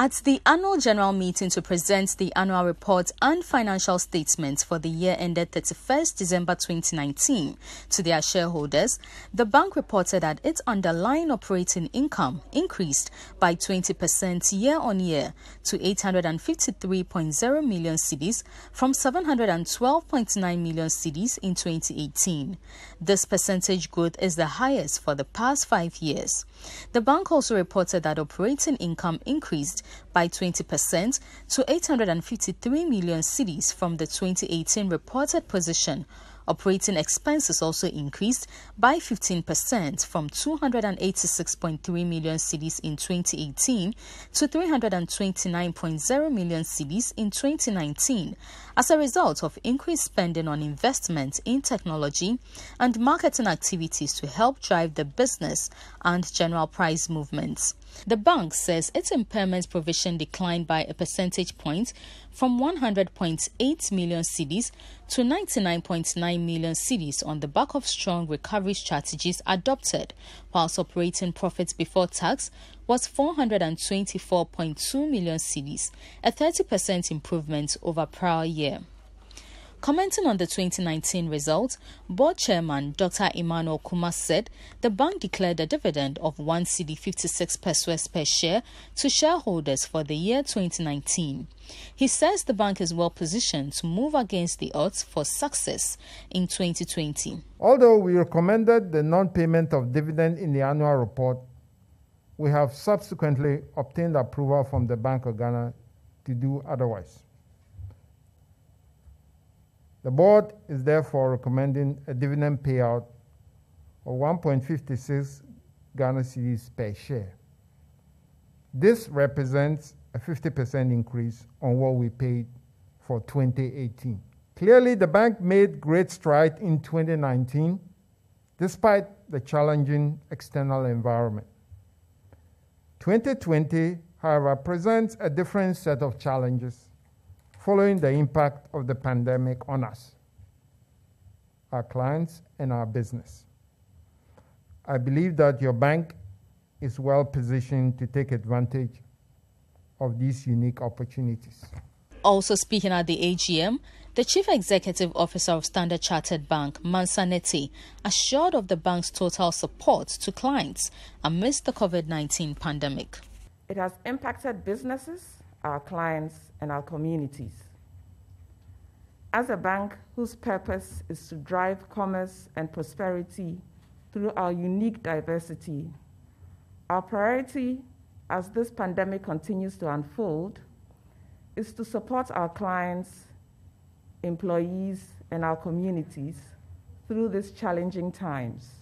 at the annual general meeting to present the annual report and financial statements for the year ended 31st December 2019 to their shareholders, the bank reported that its underlying operating income increased by 20% year-on-year to 853.0 million cedis from 712.9 million cedis in 2018. This percentage growth is the highest for the past 5 years. The bank also reported that operating income increased by 20% to 853 million cedis from the 2018 reported position. Operating expenses also increased by 15% from 286.3 million cedis in 2018 to 329.0 million cedis in 2019 as a result of increased spending on investment in technology and marketing activities to help drive the business and general price movements. The bank says its impairment provision declined by a percentage point from 100.8 million cedis to 99.9 million cedis on the back of strong recovery strategies adopted, whilst operating profits before tax was 424.2 million cedis, a 30% improvement over prior year. Commenting on the 2019 result, Board Chairman Dr. Emmanuel Kumas said the bank declared a dividend of 1 cedi 56 pesos per share to shareholders for the year 2019. He says the bank is well positioned to move against the odds for success in 2020. Although we recommended the non-payment of dividend in the annual report, we have subsequently obtained approval from the Bank of Ghana to do otherwise. The board is therefore recommending a dividend payout of 1.56 Ghana cedis per share. This represents a 50% increase on what we paid for 2018. Clearly, the bank made great stride in 2019, despite the challenging external environment. 2020, however, presents a different set of challenges, following the impact of the pandemic on us, our clients, and our business. I believe that your bank is well positioned to take advantage of these unique opportunities. Also speaking at the AGM, the Chief Executive Officer of Standard Chartered Bank, Mansanetti, assured of the bank's total support to clients amidst the COVID-19 pandemic. It has impacted businesses, our clients, and our communities. As a bank whose purpose is to drive commerce and prosperity through our unique diversity, our priority as this pandemic continues to unfold is to support our clients, employees, and our communities through these challenging times.